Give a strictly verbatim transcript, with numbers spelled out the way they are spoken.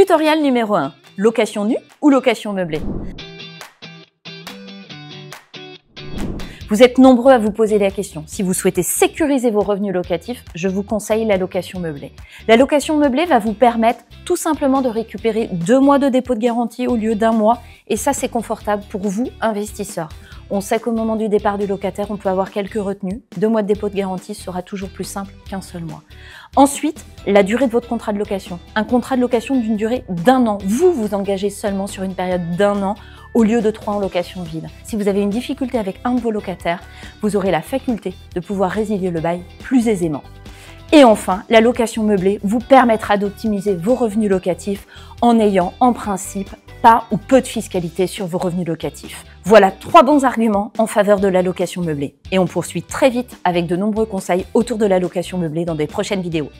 Tutoriel numéro un. Location nue ou location meublée? Vous êtes nombreux à vous poser la question. Si vous souhaitez sécuriser vos revenus locatifs, je vous conseille la location meublée. La location meublée va vous permettre tout simplement de récupérer deux mois de dépôt de garantie au lieu d'un mois. Et ça, c'est confortable pour vous, investisseurs. On sait qu'au moment du départ du locataire, on peut avoir quelques retenues. Deux mois de dépôt de garantie sera toujours plus simple qu'un seul mois. Ensuite, la durée de votre contrat de location. Un contrat de location d'une durée d'un an. Vous vous engagez seulement sur une période d'un an au lieu de trois en location vide. Si vous avez une difficulté avec un de vos locataires, vous aurez la faculté de pouvoir résilier le bail plus aisément. Et enfin, la location meublée vous permettra d'optimiser vos revenus locatifs en ayant en principe pas ou peu de fiscalité sur vos revenus locatifs. Voilà trois bons arguments en faveur de la location meublée. Et on poursuit très vite avec de nombreux conseils autour de la location meublée dans des prochaines vidéos.